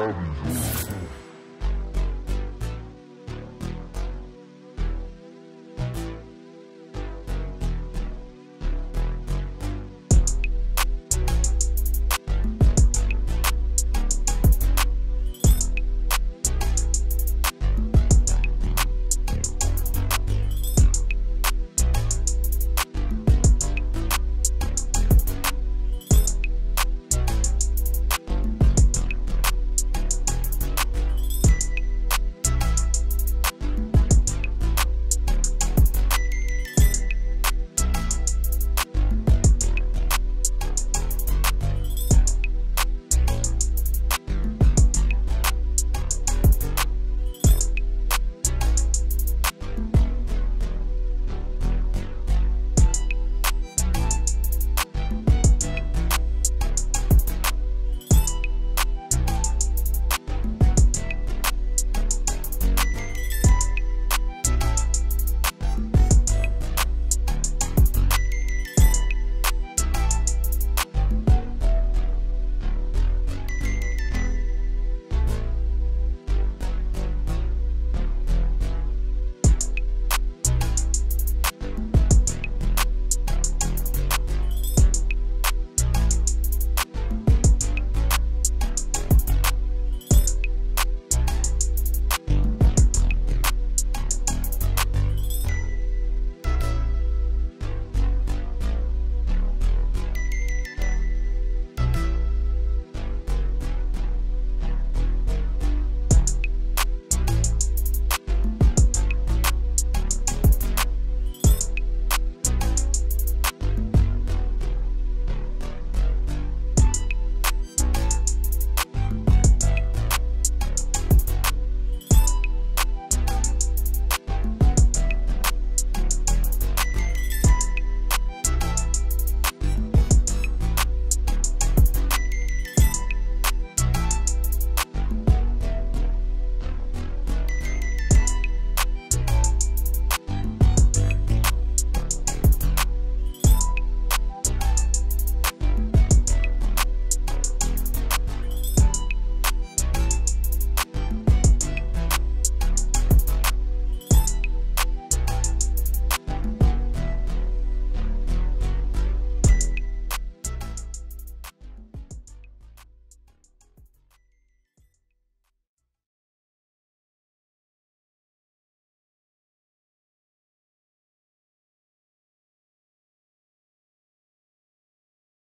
Savage.